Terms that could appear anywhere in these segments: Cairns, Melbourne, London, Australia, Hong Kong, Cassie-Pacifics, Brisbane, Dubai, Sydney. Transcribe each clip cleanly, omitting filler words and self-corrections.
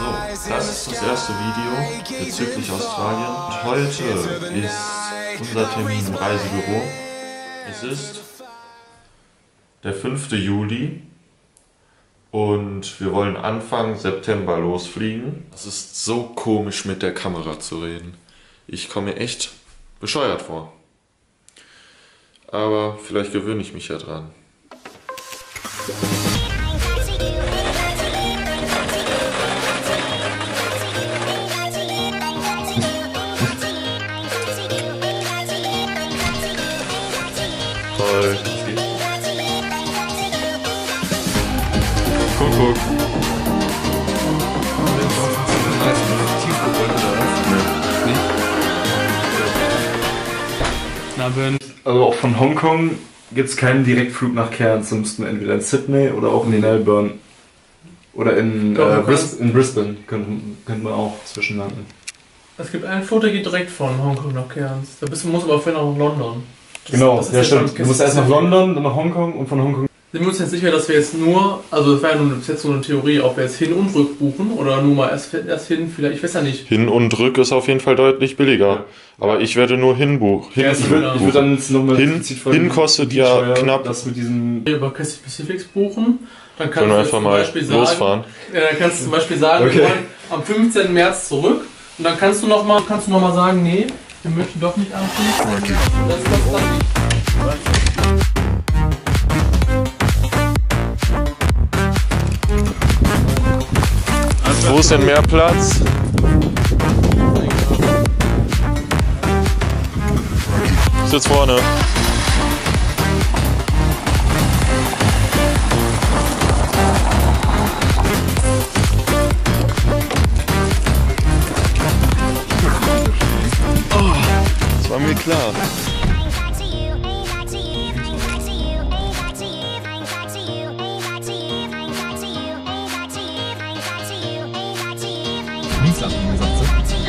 So, das ist das erste Video bezüglich Australien. Und heute ist unser Termin im Reisebüro. Es ist der 5. Juli und wir wollen Anfang September losfliegen. Es ist so komisch, mit der Kamera zu reden. Ich komme mir echt bescheuert vor. Aber vielleicht gewöhne ich mich ja dran. Toll. Kuckuck. Also auch von Hongkong gibt es keinen Direktflug nach Cairns, dann müssten wir entweder in Sydney oder auch in Melbourne oder in Brisbane könnte man auch zwischenlanden. Es gibt einen Flug, der geht direkt von Hongkong nach Cairns. Da muss aber vorher nach London. Das ja stimmt. Du musst erst nach London, dann nach Hongkong und von Hongkong. Sind wir uns jetzt sicher, dass wir jetzt nur, also das wäre jetzt nur eine Theorie, ob wir jetzt hin und rück buchen oder nur mal erst hin, vielleicht, ich weiß ja nicht. Hin und rück ist auf jeden Fall deutlich billiger, ja. Aber ich werde nur hinbuchen. Ich würde dann jetzt nochmal hin kostet ja knapp. Das mit diesem über Cassie-Pacifics buchen, dann kannst du einfach zum Beispiel mal losfahren. Ja, dann kannst du zum Beispiel sagen, okay, wir wollen am 15. März zurück und dann kannst du nochmal sagen, nee, wir möchten doch nicht anfangen. Okay. Das ist das dann. Wo ist denn mehr Platz? Ich sitze vorne. Oh, das war mir klar.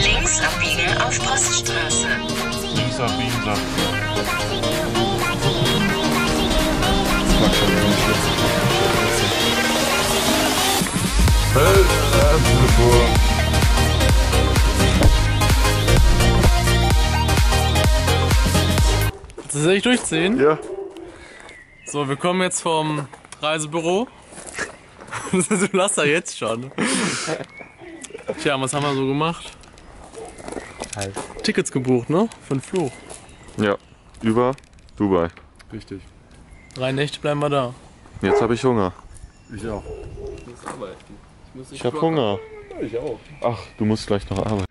Links abbiegen auf Poststraße. Links abbiegen, sagt er. Willst du das echt durchziehen? Ja. So, wir kommen jetzt vom Reisebüro. Du lachst ja jetzt schon. Tja, was haben wir so gemacht? Halt. Tickets gebucht, ne? Für den Flug. Ja, über Dubai. Richtig. 3 Nächte bleiben wir da. Jetzt habe ich Hunger. Ich auch. Ich muss arbeiten. Ich habe Hunger. Ja, ich auch. Ach, du musst gleich noch arbeiten.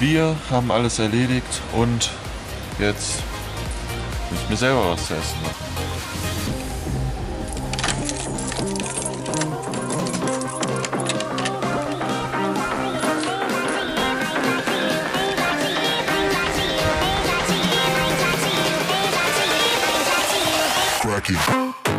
Wir haben alles erledigt und jetzt muss ich mir selber was zu essen machen. Rocky.